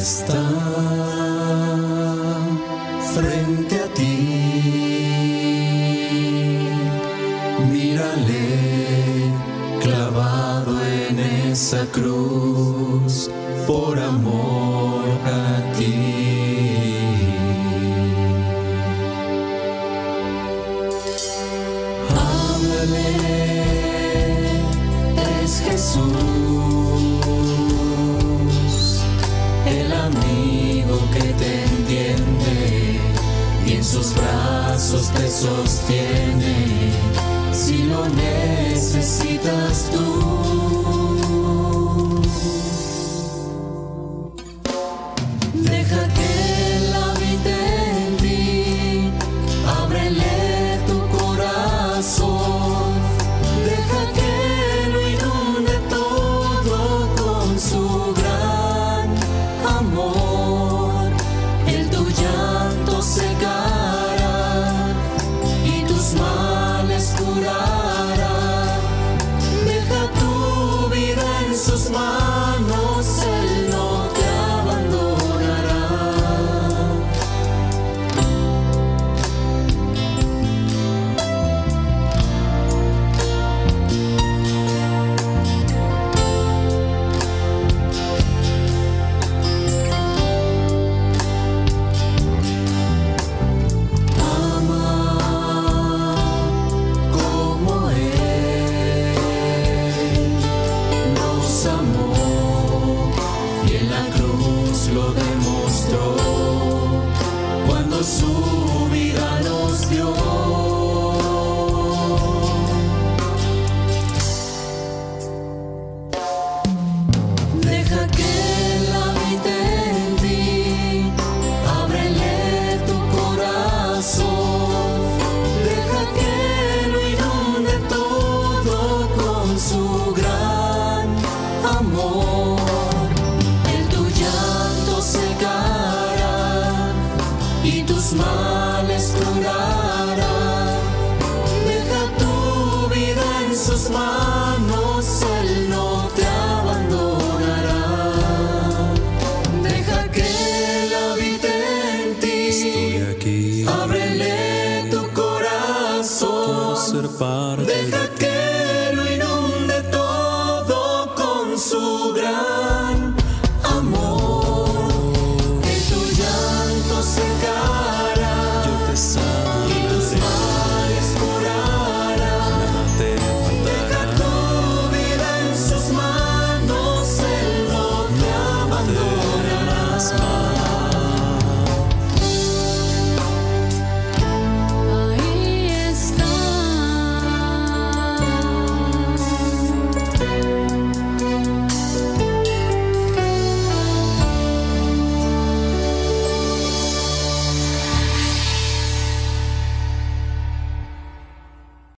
está frente a ti. Mírale clavado en esa cruz por amor a ti. Háblale, es Jesús, el amigo que te entiende y en sus brazos te sostiene. Si lo necesitas tú, deja que Él habite en ti, ábrele tu corazón, deja que lo inunde todo con su gran amor. El tu llanto secará y tus manos curará. Deja tu vida en sus manos, Él no te abandonará. Lo demostró cuando su vida nos dio. Deja que Él habite en ti, ábrele tu corazón, deja que lo inunde todo con su gran amor. Y tus males curará. Deja tu vida en sus manos, Él no te abandonará. Deja que Él habite en ti. Estoy aquí. Ábrele tu corazón. Deja que